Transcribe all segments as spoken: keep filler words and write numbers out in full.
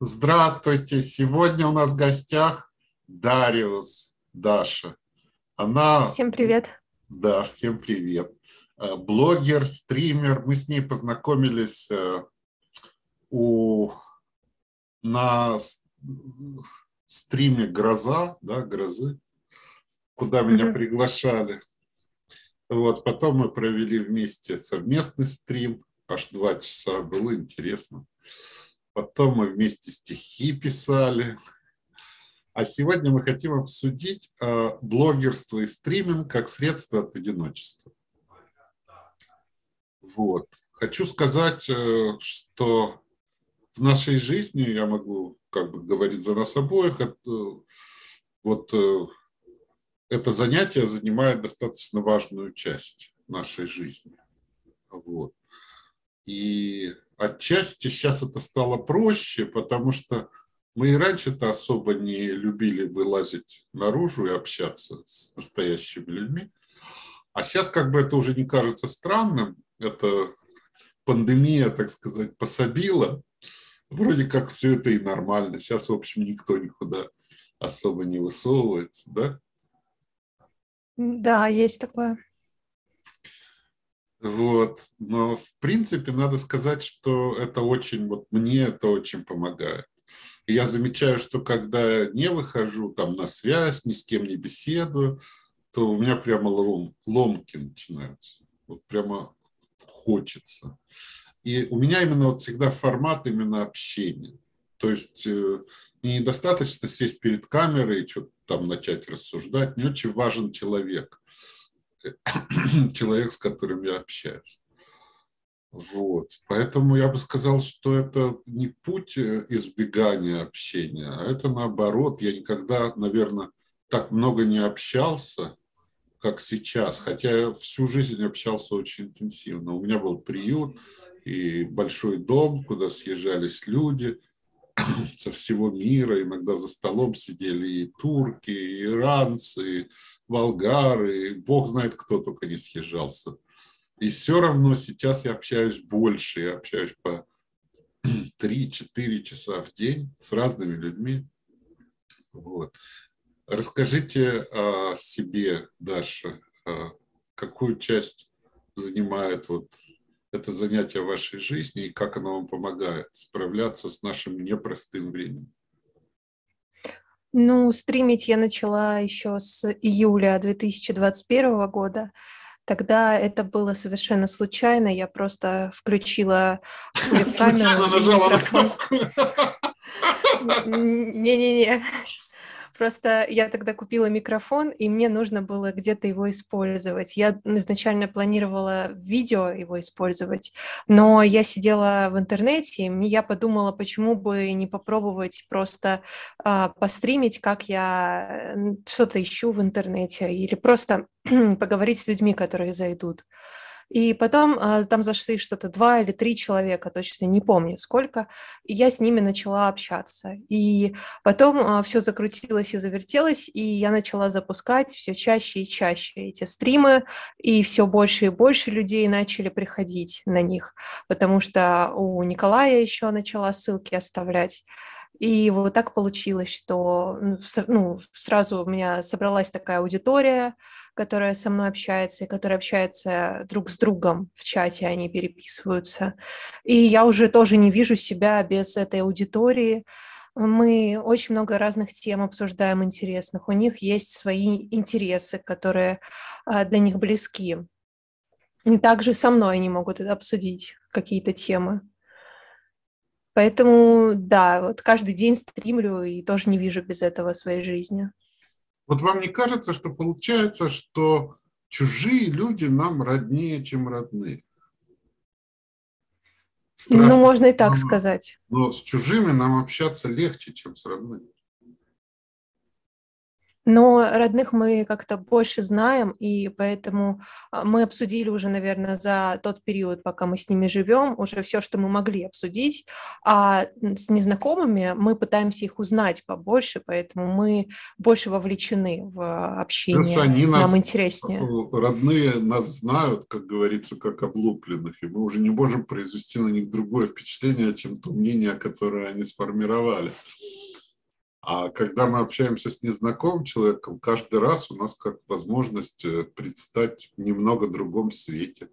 Здравствуйте! Сегодня у нас в гостях Дариус, Даша. Она... Всем привет! Да, всем привет! Блогер, стример. Мы с ней познакомились у... на стриме «Гроза», да, «Грозы», куда меня mm-hmm. приглашали. Вот, потом мы провели вместе совместный стрим, аж два часа, было интересно. Потом мы вместе стихи писали. А сегодня мы хотим обсудить э, блогерство и стриминг как средство от одиночества. Вот. Хочу сказать, э, что в нашей жизни, я могу как бы говорить за нас обоих, это, вот э, это занятие занимает достаточно важную часть нашей жизни. Вот. И отчасти сейчас это стало проще, потому что мы и раньше-то особо не любили вылазить наружу и общаться с настоящими людьми. А сейчас как бы это уже не кажется странным. Это пандемия, так сказать, пособила. Вроде как все это и нормально. Сейчас, в общем, никто никуда особо не высовывается, да? Да, есть такое. Вот, но в принципе надо сказать, что это очень, вот мне это очень помогает. И я замечаю, что когда не выхожу там на связь, ни с кем не беседую, то у меня прямо лом, ломки начинаются, вот прямо хочется. И у меня именно вот всегда формат именно общения. То есть э, недостаточно сесть перед камерой и что-то там начать рассуждать, не очень важен человек. человек, с которым я общаюсь. Вот. Поэтому я бы сказал, что это не путь избегания общения, а это наоборот. Я никогда, наверное, так много не общался, как сейчас, хотя я всю жизнь общался очень интенсивно. У меня был приют и большой дом, куда съезжались люди со всего мира, иногда за столом сидели и турки, и иранцы, и болгары, и бог знает, кто только не съезжался. И все равно сейчас я общаюсь больше, я общаюсь по три-четыре часа в день с разными людьми. Вот. Расскажите о себе, Даша, какую часть занимает вот это занятие вашей жизни и как оно вам помогает справляться с нашим непростым временем? Ну, стримить я начала еще с июля две тысячи двадцать первого года. Тогда это было совершенно случайно. Я просто включила камеру. Случайно нажала на кнопку. Не-не-не. Просто я тогда купила микрофон, и мне нужно было где-то его использовать. Я изначально планировала видео его использовать, но я сидела в интернете, и я подумала, почему бы не попробовать просто э, постримить, как я что-то ищу в интернете, или просто поговорить с людьми, которые зайдут. И потом э, там зашли что-то два или три человека, точно не помню сколько, и я с ними начала общаться. И потом э, все закрутилось и завертелось, и я начала запускать все чаще и чаще эти стримы, и все больше и больше людей начали приходить на них, потому что у Николая еще начала ссылки оставлять. И вот так получилось, что ну, сразу у меня собралась такая аудитория, которая со мной общается, и которая общается друг с другом в чате, они переписываются. И я уже тоже не вижу себя без этой аудитории. Мы очень много разных тем обсуждаем интересных. У них есть свои интересы, которые для них близки. И также со мной они могут обсудить какие-то темы. Поэтому, да, вот каждый день стримлю и тоже не вижу без этого своей жизни. Вот вам не кажется, что получается, что чужие люди нам роднее, чем родные? Страшно. Ну, можно и так сказать. Но с чужими нам общаться легче, чем с родными. Но родных мы как-то больше знаем, и поэтому мы обсудили уже, наверное, за тот период, пока мы с ними живем, уже все, что мы могли обсудить. А с незнакомыми мы пытаемся их узнать побольше, поэтому мы больше вовлечены в общение. Они нам нас, интереснее. Родные нас знают, как говорится, как облупленных, и мы уже не можем произвести на них другое впечатление, чем то мнение, которое они сформировали. А когда мы общаемся с незнакомым человеком, каждый раз у нас как возможность предстать в немного другом свете,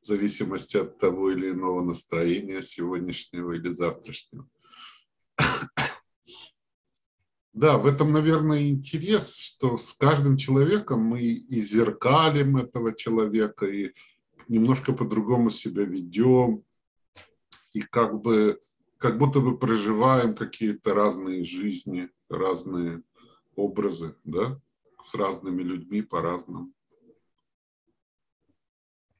в зависимости от того или иного настроения сегодняшнего или завтрашнего. Да, в этом, наверное, интерес, что с каждым человеком мы и зеркалим этого человека, и немножко по-другому себя ведем, и как бы... как будто бы проживаем какие-то разные жизни, разные образы, да, с разными людьми по-разному.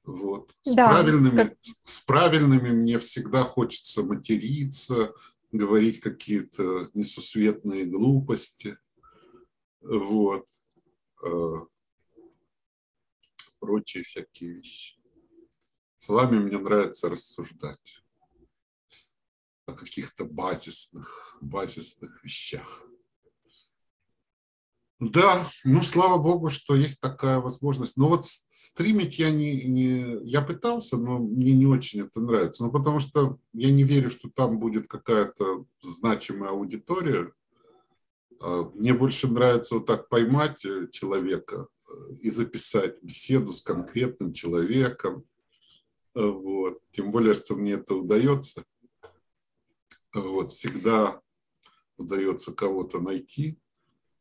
Вот. С, да, правильными, как... с правильными мне всегда хочется материться, говорить какие-то несусветные глупости. Вот. Прочие всякие вещи. С вами мне нравится рассуждать о каких-то базисных, базисных вещах. Да, ну, слава богу, что есть такая возможность. Но вот стримить я не, не... Я пытался, но мне не очень это нравится. Ну, потому что я не верю, что там будет какая-то значимая аудитория. Мне больше нравится вот так поймать человека и записать беседу с конкретным человеком. Вот. Тем более, что мне это удается. Вот, всегда удается кого-то найти.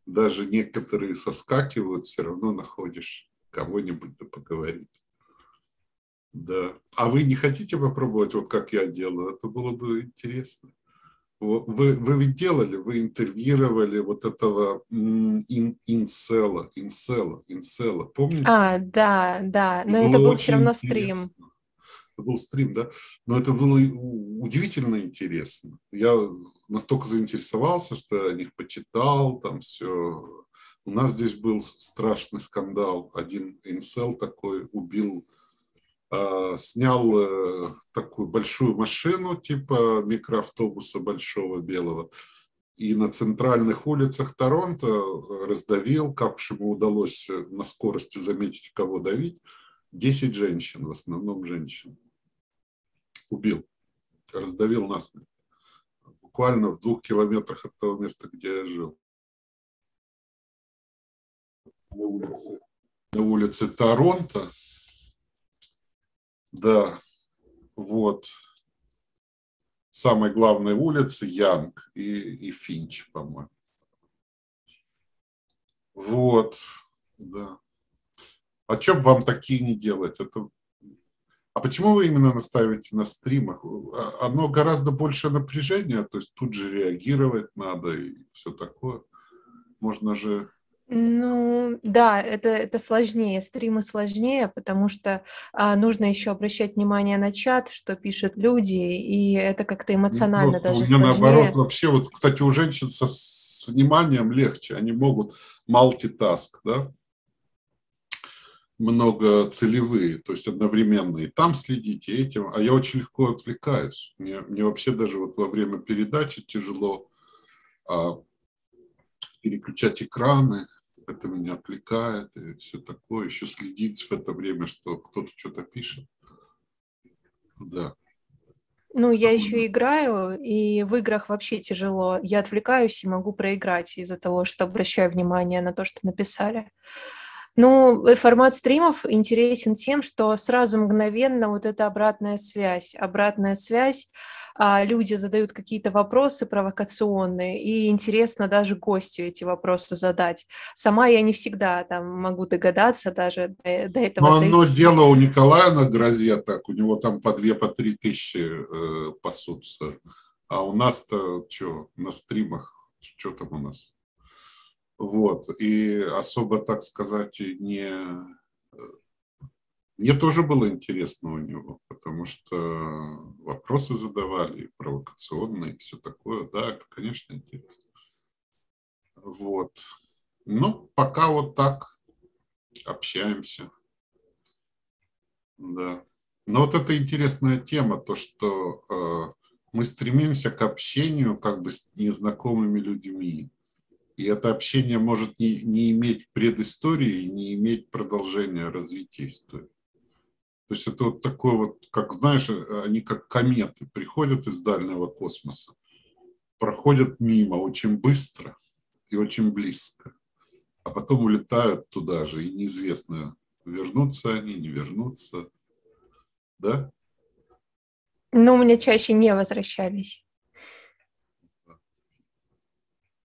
Даже некоторые соскакивают, все равно находишь кого-нибудь да поговорить. Да. А вы не хотите попробовать, вот как я делаю? Это было бы интересно. Вы, вы ведь делали, вы интервьюировали вот этого ин, инсела, инсела, инсела, помните? А, да, да, но это был все равно стрим. Был стрим, да, но это было удивительно интересно. Я настолько заинтересовался, что я о них почитал, там все. У нас здесь был страшный скандал. Один инсел такой убил, э, снял э, такую большую машину, типа микроавтобуса большого белого, и на центральных улицах Торонто раздавил, как же ему удалось на скорости заметить, кого давить, десять женщин, в основном женщин. Убил, раздавил насмерть. Буквально в двух километрах от того места, где я жил. На улице, на улице Торонто. Да, вот. Самой главной улице Янг и, и Финч, по-моему. Вот, да. А что бы вам такие не делать? Это... А почему вы именно настаиваете на стримах? Оно гораздо больше напряжения, то есть тут же реагировать надо и все такое. Можно же... Ну, да, это, это сложнее, стримы сложнее, потому что а, нужно еще обращать внимание на чат, что пишут люди, и это как-то эмоционально ну, даже у меня сложнее. Наоборот, вообще, вот, кстати, у женщин со, с вниманием легче, они могут мультитаск, да? Многоцелевые, то есть одновременно и там следите, и этим. А я очень легко отвлекаюсь. Мне, мне вообще даже вот во время передачи тяжело а, переключать экраны. Это меня отвлекает и все такое. Еще следить в это время, что кто-то что-то пишет. Да. Ну, я еще играю, и в играх вообще тяжело. Я отвлекаюсь и могу проиграть из-за того, что обращаю внимание на то, что написали. Ну, формат стримов интересен тем, что сразу мгновенно вот эта обратная связь. Обратная связь, люди задают какие-то вопросы провокационные, и интересно даже гостю эти вопросы задать. Сама я не всегда там могу догадаться даже до, до этого. Но одно дело у Николая на Грозе, так у него там по две, по три тысячи э, пасутся. А у нас-то что, на стримах, что там у нас? Вот, и особо, так сказать, не... Мне тоже было интересно у него, потому что вопросы задавали, провокационные, все такое, да, это, конечно, интересно. Вот, Ну, пока вот так общаемся. Да. Но вот это интересная тема, то, что э, мы стремимся к общению как бы с незнакомыми людьми. И это общение может не, не иметь предыстории, не иметь продолжения развития истории. То есть это вот такое вот, как знаешь, они как кометы приходят из дальнего космоса, проходят мимо очень быстро и очень близко, а потом улетают туда же, и неизвестно, вернутся они, не вернутся, да? Ну, у меня чаще не возвращались.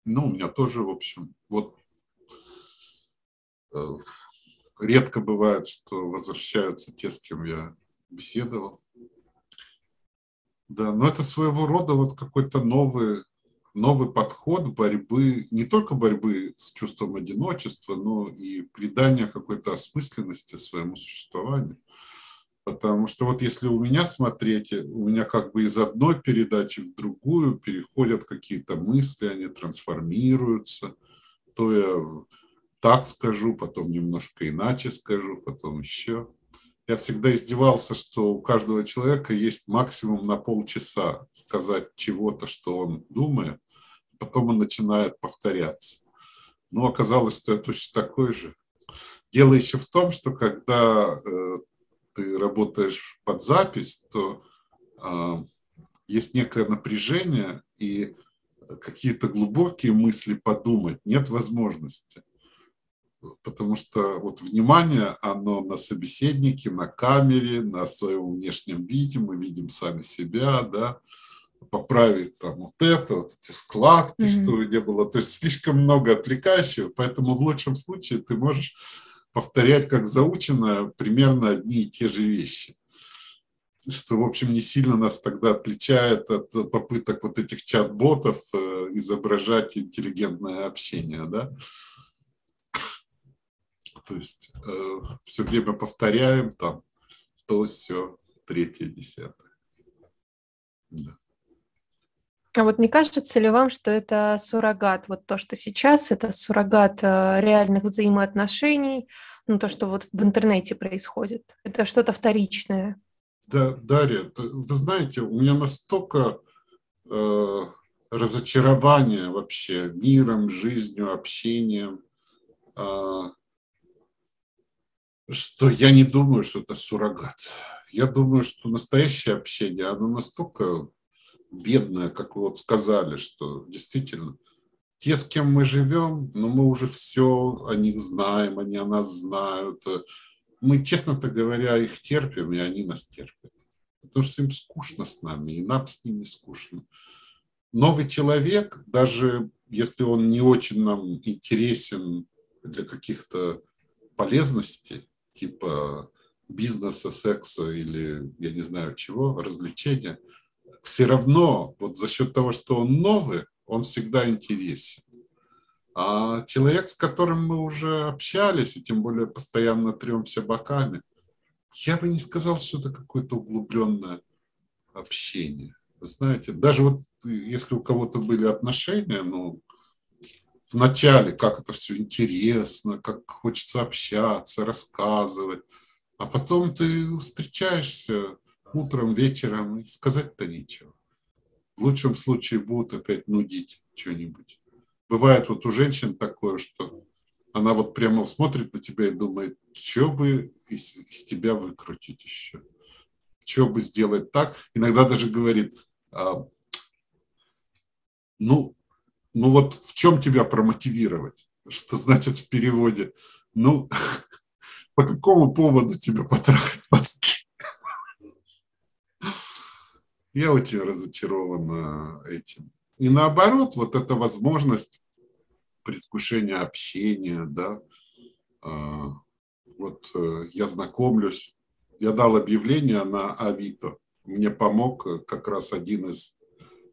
Ну, у меня тоже, в общем, вот... Редко бывает, что возвращаются те, с кем я беседовал. Да, но это своего рода вот какой-то новый, новый подход борьбы, не только борьбы с чувством одиночества, но и придания какой-то осмысленности своему существованию. Потому что вот если у меня смотреть, у меня как бы из одной передачи в другую переходят какие-то мысли, они трансформируются, то я... так скажу, потом немножко иначе скажу, потом еще. Я всегда издевался, что у каждого человека есть максимум на полчаса сказать чего-то, что он думает, потом он начинает повторяться. Но оказалось, что я точно такой же. Дело еще в том, что когда э, ты работаешь под запись, то э, есть некое напряжение, и какие-то глубокие мысли подумать нет возможности. Потому что вот внимание, оно на собеседнике, на камере, на своем внешнем виде, мы видим сами себя, да, поправить там вот это, вот эти складки, mm-hmm. что не было, то есть слишком много отвлекающего, поэтому в лучшем случае ты можешь повторять как заученное примерно одни и те же вещи, что, в общем, не сильно нас тогда отличает от попыток вот этих чат-ботов изображать интеллигентное общение, да. То есть э, все время повторяем там то, все, третье, десятое. Да. А вот не кажется ли вам, что это суррогат? Вот то, что сейчас, это суррогат реальных взаимоотношений, ну то, что вот в интернете происходит. Это что-то вторичное. Да, Дарья, вы знаете, у меня настолько э, разочарование вообще миром, жизнью, общением, э, что я не думаю, что это суррогат. Я думаю, что настоящее общение, оно настолько бедное, как вы вот сказали, что действительно те, с кем мы живем, но мы уже все о них знаем, они о нас знают. Мы, честно-то говоря, их терпим, и они нас терпят. Потому что им скучно с нами, и нам с ними скучно. Новый человек, даже если он не очень нам интересен для каких-то полезностей, типа бизнеса, секса или, я не знаю чего, развлечения, все равно вот за счет того, что он новый, он всегда интересен. А человек, с которым мы уже общались, и тем более постоянно трёмся боками, я бы не сказал, что это какое-то углубленное общение. Вы знаете, даже вот если у кого-то были отношения, ну, вначале, как это все интересно, как хочется общаться, рассказывать. А потом ты встречаешься утром, вечером, и сказать-то нечего. В лучшем случае будут опять нудить что-нибудь. Бывает вот у женщин такое, что она вот прямо смотрит на тебя и думает, что бы из, из тебя выкрутить еще, что бы сделать так. Иногда даже говорит, а, ну... Ну вот в чем тебя промотивировать? Что значит в переводе? Ну, по какому поводу тебя потрахать мозги? Я очень разочарована этим. И наоборот, вот эта возможность предвкушения общения, да, вот я знакомлюсь, я дал объявление на Авито, мне помог как раз один из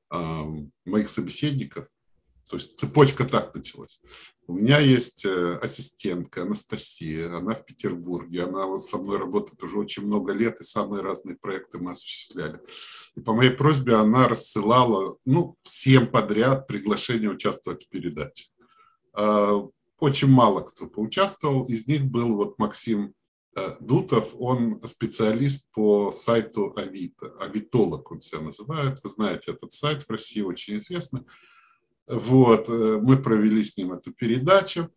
моих собеседников. То есть цепочка так началась. У меня есть ассистентка Анастасия, она в Петербурге, она вот со мной работает уже очень много лет, и самые разные проекты мы осуществляли. И по моей просьбе она рассылала, ну, всем подряд приглашение участвовать в передаче. очень мало кто поучаствовал. Из них был вот Максим Дутов, он специалист по сайту Авито, авитолог он себя называет. Вы знаете, этот сайт в России очень известный. Вот, мы провели с ним эту передачу,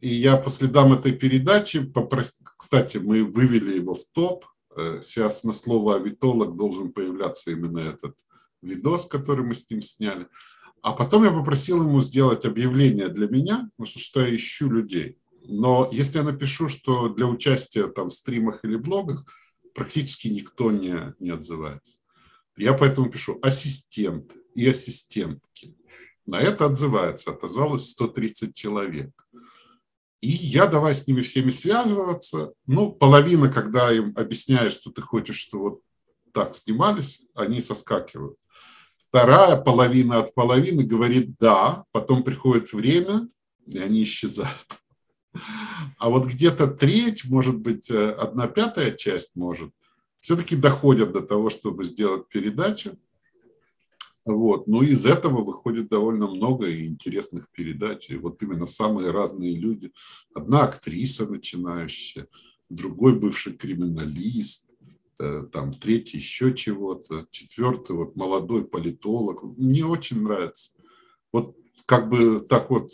и я по следам этой передачи попросил, кстати, мы вывели его в топ, сейчас на слово «авитолог» должен появляться именно этот видос, который мы с ним сняли, а потом я попросил ему сделать объявление для меня, потому что я ищу людей. Но если я напишу, что для участия там, в стримах или блогах, практически никто не, не отзывается. Я поэтому пишу «ассистенты» и «ассистентки». На это отзывается, отозвалось сто тридцать человек. И я давай с ними всеми связываться. Ну, половина, когда им объясняешь, что ты хочешь, что вот так снимались, они соскакивают. Вторая половина от половины говорит «да», потом приходит время, и они исчезают. А вот где-то треть, может быть, одна пятая часть, может, все-таки доходят до того, чтобы сделать передачу. Вот. Ну, из этого выходит довольно много интересных передач. И вот именно самые разные люди. Одна актриса начинающая, другой бывший криминалист, там, третий еще чего-то, четвертый вот молодой политолог. Мне очень нравится. Вот как бы так вот,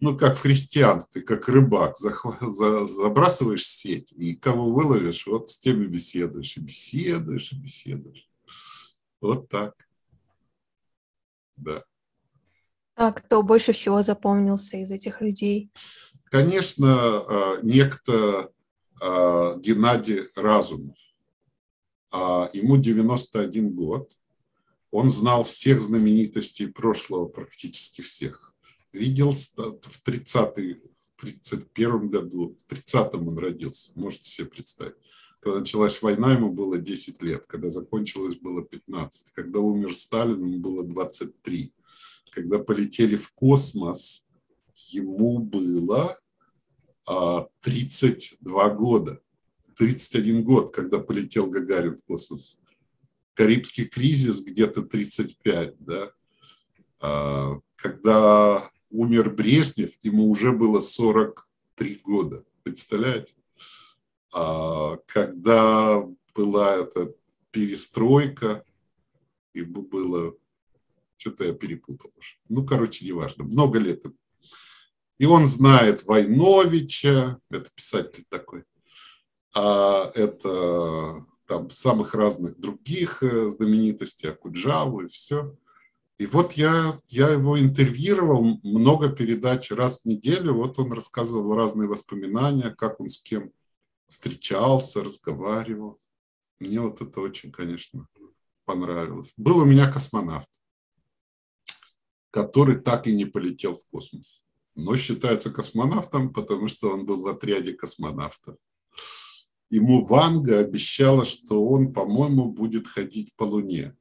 ну, как в христианстве, как рыбак. Забрасываешь сеть, и кого выловишь, вот с теми беседуешь, и беседуешь, и беседуешь. Вот так. Да. А кто больше всего запомнился из этих людей? Конечно, некто Геннадий Разумов. Ему девяносто один год. Он знал всех знаменитостей прошлого, практически всех. Видел в тридцатом, тридцать первом году, в тридцатом он родился, можете себе представить. Когда началась война, ему было десять лет, когда закончилась, было пятнадцать, когда умер Сталин, ему было двадцать три, когда полетели в космос, ему было тридцать два года, тридцать один год, когда полетел Гагарин в космос. Карибский кризис где-то тридцать пять, да? Когда умер Брежнев, ему уже было сорок три года, представляете? Когда была эта перестройка, и было... Что-то я перепутал уже. Ну, короче, неважно. Много лет. И он знает Войновича, это писатель такой, а это там самых разных других знаменитостей, Окуджаву и все. И вот я, я его интервьюировал, много передач раз в неделю, вот он рассказывал разные воспоминания, как он с кем встречался, разговаривал. Мне вот это очень, конечно, понравилось. Был у меня космонавт, который так и не полетел в космос. Но считается космонавтом, потому что он был в отряде космонавтов. Ему Ванга обещала, что он, по-моему, будет ходить по Луне.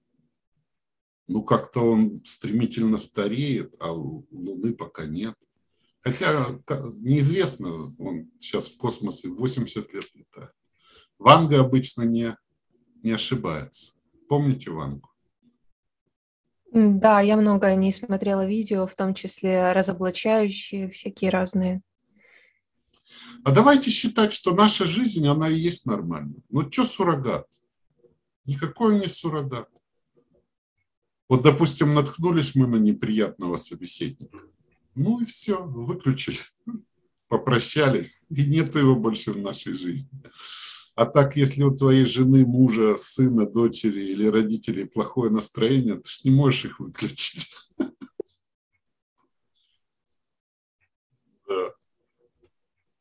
Ну, как-то он стремительно стареет, а Луны пока нет. Хотя неизвестно, он сейчас в космосе восемьдесят лет летает. Ванга обычно не, не ошибается. Помните Вангу? Да, я много о ней смотрела видео, в том числе разоблачающие, всякие разные. А давайте считать, что наша жизнь, она и есть нормальная. Ну, что суррогат? Никакой он не суррогат. Вот, допустим, наткнулись мы на неприятного собеседника. Ну и все, выключили, попрощались, и нет его больше в нашей жизни. А так, если у твоей жены, мужа, сына, дочери или родителей плохое настроение, ты же не можешь их выключить.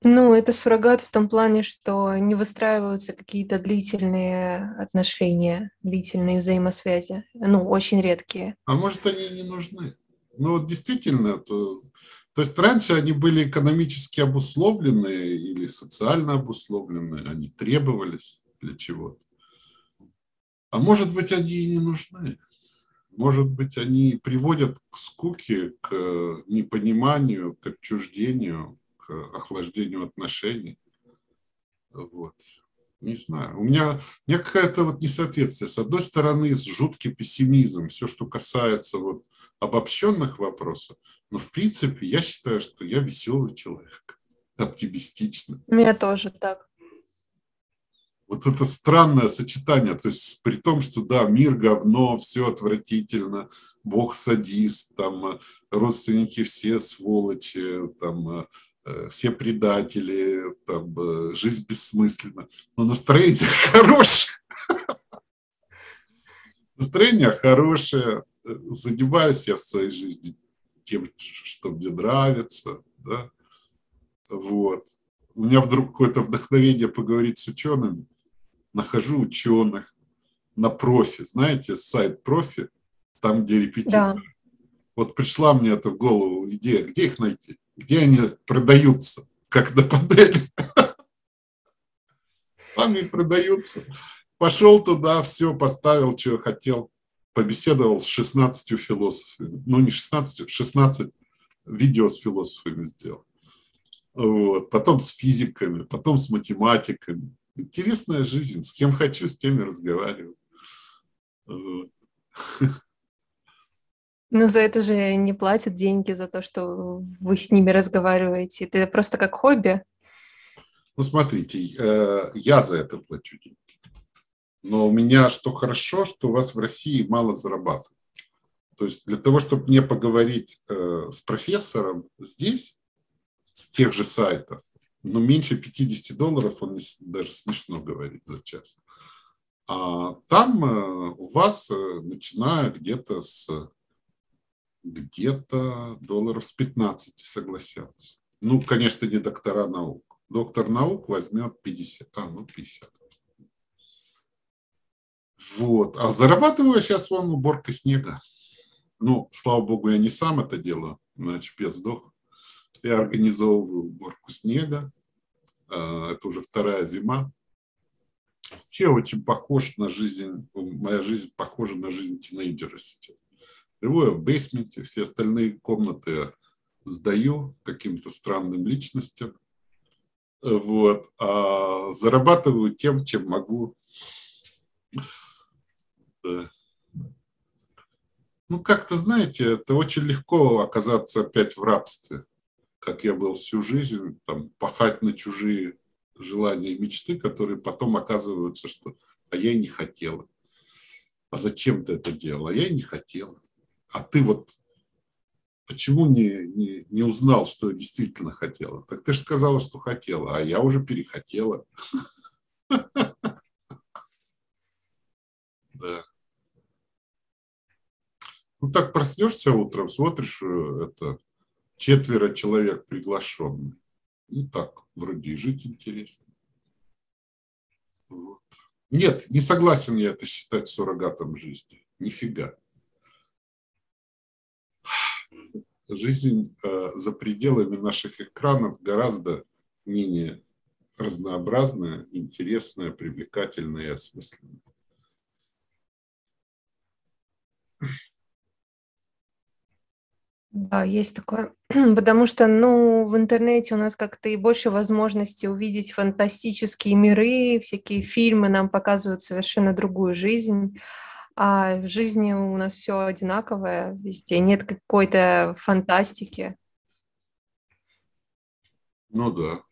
Ну, это суррогат в том плане, что не выстраиваются какие-то длительные отношения, длительные взаимосвязи, ну, очень редкие. А может, они не нужны? Ну, вот действительно, то, то есть раньше они были экономически обусловлены или социально обусловлены, они требовались для чего-то. А может быть, они и не нужны. Может быть, они приводят к скуке, к непониманию, к отчуждению, к охлаждению отношений. Вот. Не знаю. У меня, у меня какая-то вот несоответствие. С одной стороны, жуткий пессимизм, все, что касается вот обобщенных вопросов. Но, в принципе, я считаю, что я веселый человек. Оптимистичный. У меня тоже так. Вот это странное сочетание. То есть при том, что, да, мир говно, все отвратительно, Бог садист, там, родственники все сволочи, там... все предатели, там, жизнь бессмысленна. Но настроение хорошее. Настроение хорошее. Занимаюсь я в своей жизни тем, что мне нравится. Да? Вот. У меня вдруг какое-то вдохновение поговорить с учеными. Нахожу ученых на профи. Знаете, сайт профи, там, где репетиторы. Да. Вот пришла мне это в голову идея, где их найти? Где они продаются, как на панели. Там и продаются. Пошел туда, все, поставил, что хотел. Побеседовал с шестнадцатью философами. Ну, не шестнадцатью, шестнадцать видео с философами сделал. Вот. Потом с физиками, потом с математиками. Интересная жизнь. С кем хочу, с теми разговариваю. Вот. Ну, за это же не платят деньги, за то, что вы с ними разговариваете. Это просто как хобби. Ну, смотрите, я за это плачу деньги. Но у меня что хорошо, что у вас в России мало зарабатывают. То есть для того, чтобы мне поговорить с профессором здесь, с тех же сайтов, ну, меньше пятьдесят долларов, он даже смешно говорит за час. А там у вас начинают где-то с... Где-то долларов с пятнадцати согласятся. Ну, конечно, не доктора наук. Доктор наук возьмет пятьдесят. А, ну, пятьдесят. Вот. А зарабатываю сейчас вон уборкой снега. Ну, слава богу, я не сам это делаю. Иначе я сдох. Я организовываю уборку снега. Это уже вторая зима. Вообще очень похож на жизнь. Моя жизнь похожа на жизнь тинейджера сейчас. Живу я в бейсменте, все остальные комнаты сдаю каким-то странным личностям. Вот. А зарабатываю тем, чем могу. Да. Ну, как-то, знаете, это очень легко оказаться опять в рабстве, как я был всю жизнь, там, пахать на чужие желания и мечты, которые потом оказываются, что «а я и не хотела». «А зачем ты это делала?» «А я и не хотела». А ты вот почему не, не, не узнал, что я действительно хотела? Так ты же сказала, что хотела, а я уже перехотела. Да. Ну так проснешься утром, смотришь, это четверо человек приглашенных. И так, вроде и жить интересно. Вот. Нет, не согласен я это считать суррогатом жизни. Нифига. Жизнь э, за пределами наших экранов гораздо менее разнообразная, интересная, привлекательная и осмысленная. Да, есть такое. Потому что, ну, в интернете у нас как-то и больше возможностей увидеть фантастические миры, всякие фильмы нам показывают совершенно другую жизнь. А в жизни у нас все одинаковое, везде нет какой-то фантастики. Ну да,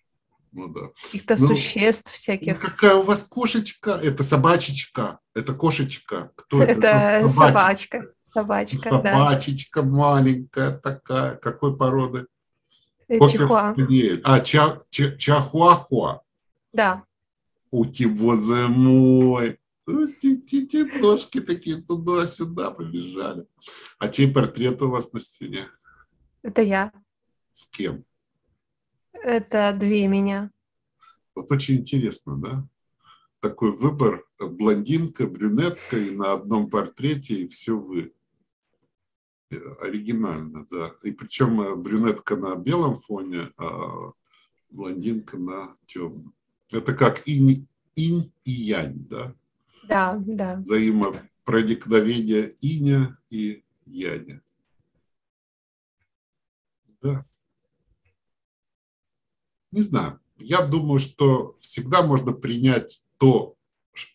ну да. Каких-то ну, существ всяких. Какая у вас кошечка? Это собачечка, это кошечка. Кто это? Это собачка. Собачка, собачка да. Собачечка маленькая такая. Какой породы? Чихуа. А, ча, ча, Чихуахуа. Да. У тебя зимой. Ножки такие туда-сюда побежали. А чей портрет у вас на стене? Это я. С кем? Это две меня. Вот очень интересно, да? Такой выбор. Блондинка, брюнетка и на одном портрете, и все вы. Оригинально, да. И причем брюнетка на белом фоне, а блондинка на темном. Это как инь, инь и янь, да? Да, да. Взаимопроникновение иня и яня. Да. Не знаю. Я думаю, что всегда можно принять то,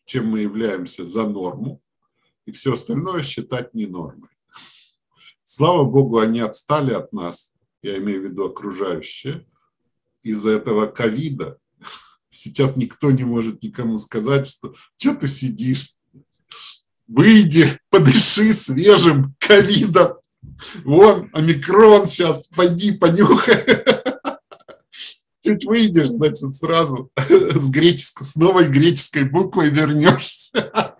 чем мы являемся, за норму, и все остальное считать не нормой. Слава Богу, они отстали от нас, я имею в виду окружающие, из-за этого ковида. Сейчас никто не может никому сказать, что «Чё ты сидишь? Выйди, подыши свежим ковидом. Вон, омикрон сейчас, пойди, понюхай». Чуть выйдешь, значит, сразу с, греческой, с новой греческой буквой вернешься.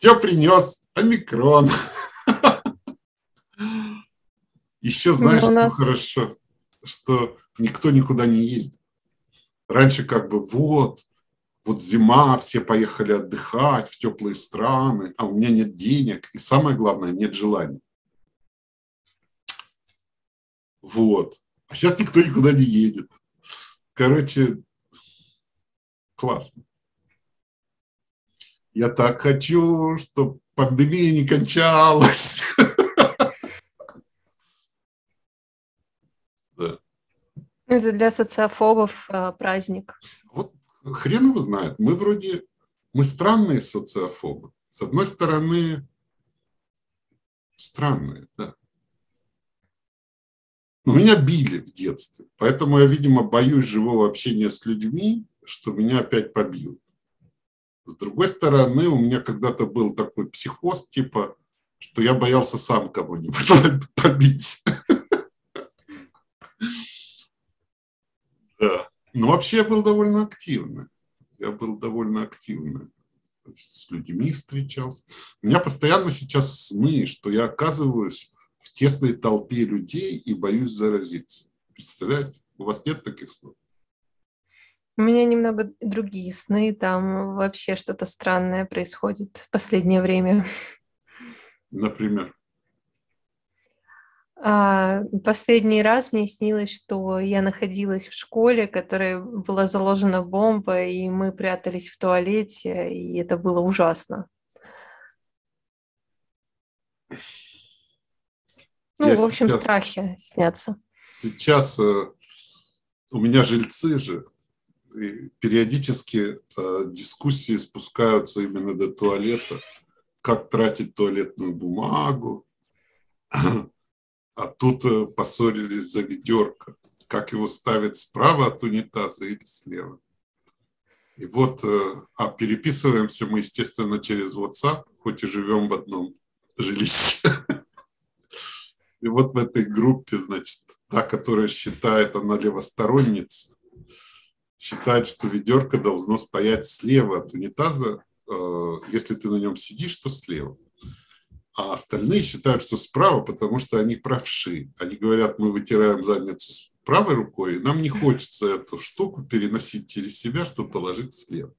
Я принес омикрон. Еще знаешь, что нас... хорошо, что никто никуда не ездит. Раньше как бы вот, вот зима, все поехали отдыхать в теплые страны, а у меня нет денег, и самое главное, нет желания. Вот. А сейчас никто никуда не едет. Короче, классно. Я так хочу, чтобы пандемия не кончалась. Да. Это для социофобов а, праздник. Вот хрен его знает. Мы вроде, мы странные социофобы. С одной стороны, странные, да. Но меня били в детстве. Поэтому я, видимо, боюсь живого общения с людьми, что меня опять побьют. С другой стороны, у меня когда-то был такой психоз, типа, что я боялся сам кого-нибудь побить. Да. Но вообще я был довольно активный. Я был довольно активный. С людьми встречался. У меня постоянно сейчас сны, что я оказываюсь в тесной толпе людей и боюсь заразиться. Представляете? У вас нет таких снов? У меня немного другие сны, там вообще что-то странное происходит в последнее время. Например? Последний раз мне снилось, что я находилась в школе, в которой была заложена бомба, и мы прятались в туалете, и это было ужасно. Ну, я в общем, сейчас, страхи снятся. Сейчас э, у меня жильцы же периодически э, дискуссии спускаются именно до туалета. Как тратить туалетную бумагу. А тут э, поссорились за ведерко. Как его ставить справа от унитаза или слева. И вот, э, а переписываемся мы, естественно, через WhatsApp, хоть и живем в одном жилище. И вот в этой группе, значит, та, которая считает, она левосторонница, считает, что ведерко должно стоять слева от унитаза, э, если ты на нем сидишь, то слева. А остальные считают, что справа, потому что они правши. Они говорят, мы вытираем задницу правой рукой, и нам не хочется эту штуку переносить через себя, чтобы положить слева.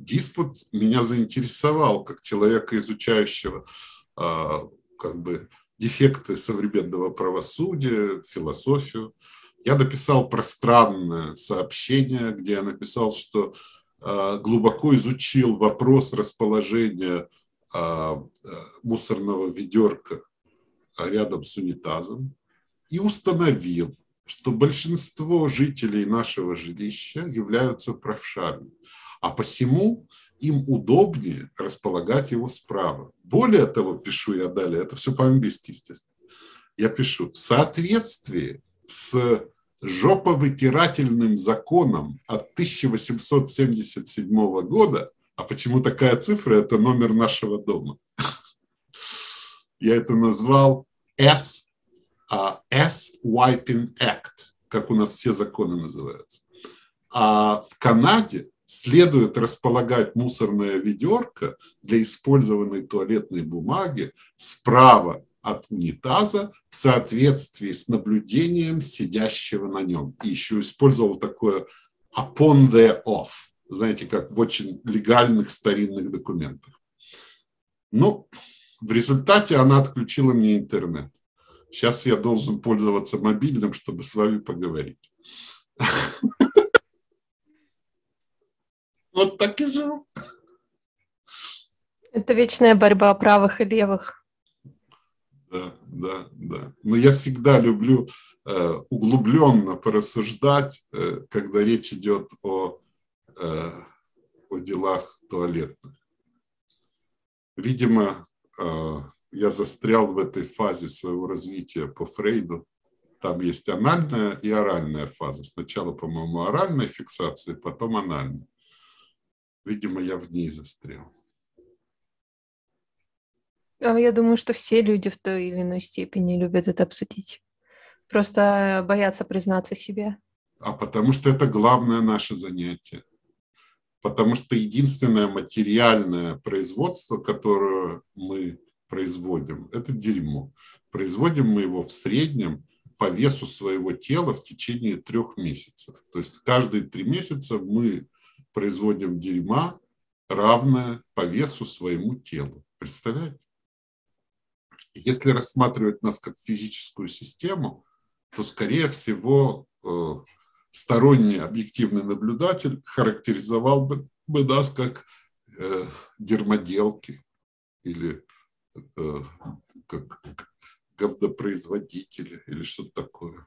Диспут меня заинтересовал, как человека, изучающего э, как бы... дефекты современного правосудия, философию. Я написал пространное сообщение, где я написал, что э, глубоко изучил вопрос расположения э, мусорного ведерка рядом с унитазом и установил, что большинство жителей нашего жилища являются правшами, а посему им удобнее располагать его справа. Более того, пишу я далее, это все по-английски, естественно. Я пишу, в соответствии с жоповытирательным законом от тысяча восемьсот семьдесят седьмого года, а почему такая цифра, это номер нашего дома. Я это назвал эс-вайпинг Act, как у нас все законы называются. А в Канаде следует располагать мусорное ведерко для использованной туалетной бумаги справа от унитаза в соответствии с наблюдением сидящего на нем. И еще использовал такое upon the off, знаете, как в очень легальных старинных документах. Ну, в результате она отключила мне интернет. Сейчас я должен пользоваться мобильным, чтобы с вами поговорить. Вот так и живу. Это вечная борьба правых и левых. Да, да, да. Но я всегда люблю э, углубленно порассуждать, э, когда речь идет о э, о делах туалетных. Видимо, я застрял в этой фазе своего развития по Фрейду. Там есть анальная и оральная фаза. Сначала, по-моему, оральная фиксация, потом анальная. Видимо, я в ней застрял. Я думаю, что все люди в той или иной степени любят это обсудить. Просто боятся признаться себе. А потому что это главное наше занятие. Потому что единственное материальное производство, которое мы производим, это дерьмо. Производим мы его в среднем по весу своего тела в течение трех месяцев. То есть каждые три месяца мы производим дерьма, равное по весу своему телу. Представляете? Если рассматривать нас как физическую систему, то, скорее всего, сторонний объективный наблюдатель характеризовал бы, бы нас как э, дермоделки или э, как говнопроизводители или что-то такое.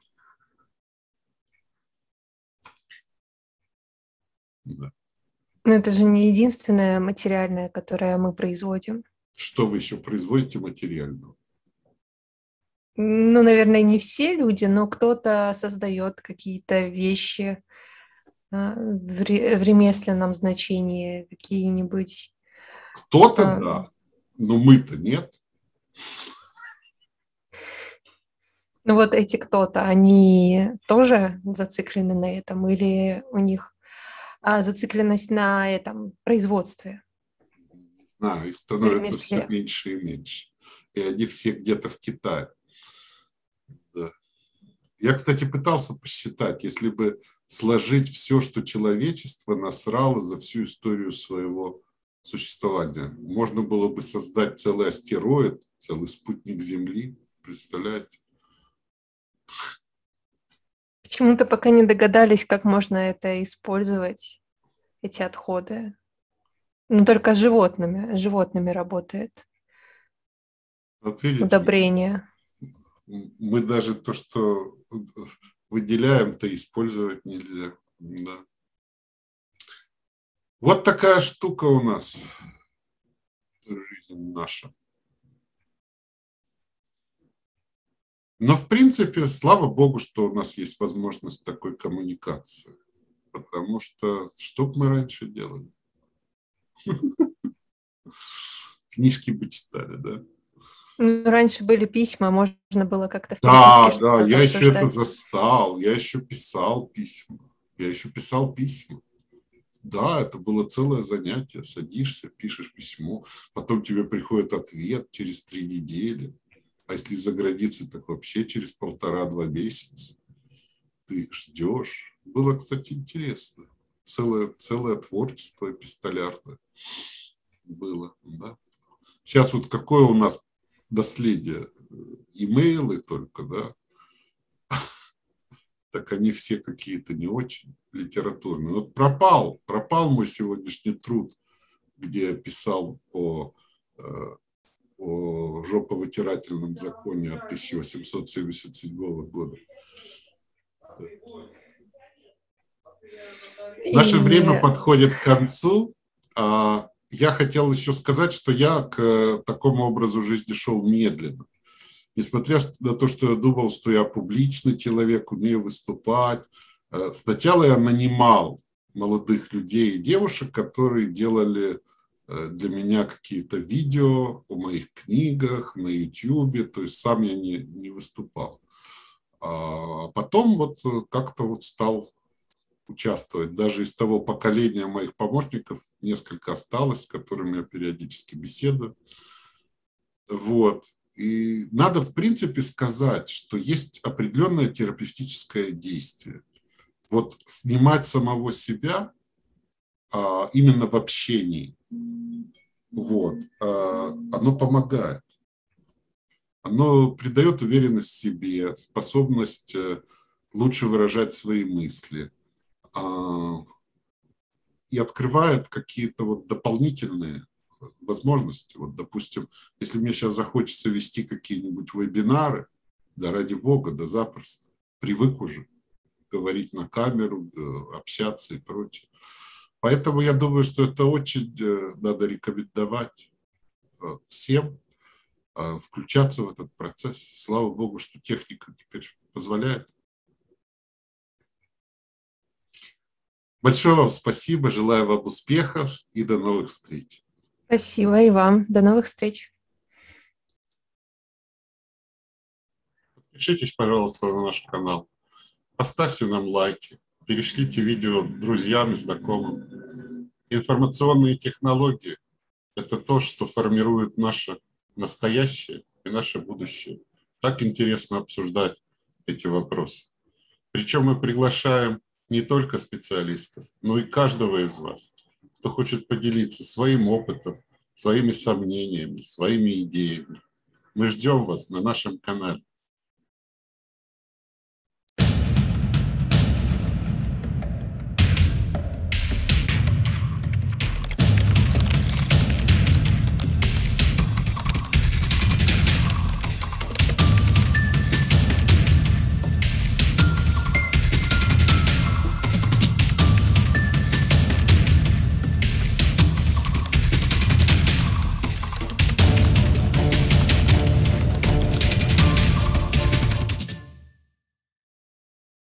Да. Но это же не единственное материальное, которое мы производим. Что вы еще производите материального? Ну, наверное, не все люди, но кто-то создает какие-то вещи в ремесленном значении, какие-нибудь... Кто-то, а... да, но мы-то нет. Ну, вот эти кто-то, они тоже зациклены на этом? Или у них зацикленность на этом производстве? А, их становится все меньше и меньше. И они все где-то в Китае. Да. Я, кстати, пытался посчитать, если бы сложить все, что человечество насрало за всю историю своего существования, можно было бы создать целый астероид, целый спутник Земли, представляете? Почему-то пока не догадались, как можно это использовать, эти отходы. Но только с животными, животными работает. Вот видите, удобрение. Мы даже то, что выделяем-то, использовать нельзя. Да. Вот такая штука у нас. Жизнь наша. Но, в принципе, слава богу, что у нас есть возможность такой коммуникации. Потому что что бы мы раньше делали? Книжки бы читали, да? Ну, раньше были письма, можно было как-то... Да, да, я еще это застал, я еще писал письма, я еще писал письма. Да, это было целое занятие, садишься, пишешь письмо, потом тебе приходит ответ через три недели, а если за границей, так вообще через полтора-два месяца ты ждешь. Было, кстати, интересно, целое, целое творчество эпистолярное было, да. Сейчас вот какое у нас наследие, имейлы только, да, так они все какие-то не очень литературные. Вот пропал, пропал мой сегодняшний труд, где я писал о, о жоповытирательном законе от тысяча восемьсот семьдесят седьмого года. Наше время подходит к концу. Я хотел еще сказать, что я к такому образу жизни шел медленно. Несмотря на то, что я думал, что я публичный человек, умею выступать. Сначала я нанимал молодых людей и девушек, которые делали для меня какие-то видео о моих книгах, на YouTube. То есть сам я не, не выступал. А потом вот как-то вот стал... участвовать. Даже из того поколения моих помощников несколько осталось, с которыми я периодически беседую. Вот. И надо, в принципе, сказать, что есть определенное терапевтическое действие. Вот снимать самого себя а, именно в общении, вот, а, оно помогает. Оно придает уверенность в себе, способность лучше выражать свои мысли, и открывает какие-то вот дополнительные возможности. Вот, допустим, если мне сейчас захочется вести какие-нибудь вебинары, да ради бога, да запросто, привык уже говорить на камеру, общаться и прочее. Поэтому я думаю, что это очень надо рекомендовать всем включаться в этот процесс. Слава Богу, что техника теперь позволяет. Большое вам спасибо, желаю вам успехов и до новых встреч. Спасибо и вам. До новых встреч. Подпишитесь, пожалуйста, на наш канал. Поставьте нам лайки. Перешлите видео друзьям и знакомым. Информационные технологии – это то, что формирует наше настоящее и наше будущее. Так интересно обсуждать эти вопросы. Причем мы приглашаем не только специалистов, но и каждого из вас, кто хочет поделиться своим опытом, своими сомнениями, своими идеями. Мы ждем вас на нашем канале.